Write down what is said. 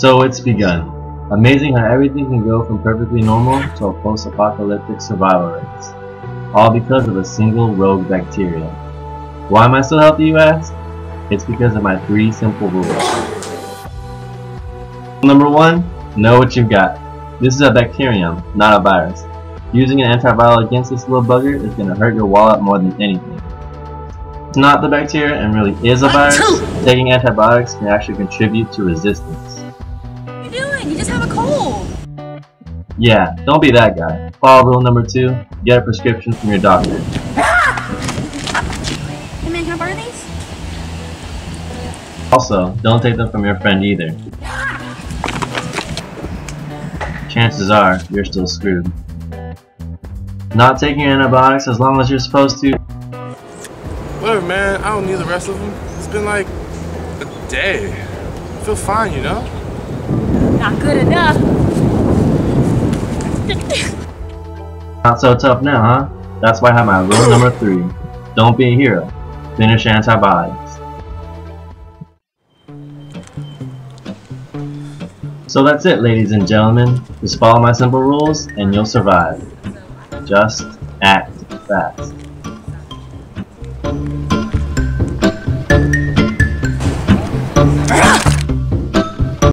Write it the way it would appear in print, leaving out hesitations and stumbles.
So it's begun. Amazing how everything can go from perfectly normal to a post-apocalyptic survival race. All because of a single rogue bacteria. Why am I so healthy, you ask? It's because of my three simple rules. Number one, know what you've got. This is a bacterium, not a virus. Using an antiviral against this little bugger is going to hurt your wallet more than anything. It's not the bacteria and really is a virus. Taking antibiotics can actually contribute to resistance. What are you doing? You just have a cold. Yeah, don't be that guy. Follow rule number two, get a prescription from your doctor. Hey man, can I borrow these? Also, don't take them from your friend either. Chances are, you're still screwed. Not taking antibiotics as long as you're supposed to. Whatever, man, I don't need the rest of them. It's been like a day. I feel fine, you know? Not good enough. Not so tough now, huh? That's why I have my rule number three. Don't be a hero. Finish antibiotics. So that's it, ladies and gentlemen. Just follow my simple rules and you'll survive. Just act fast.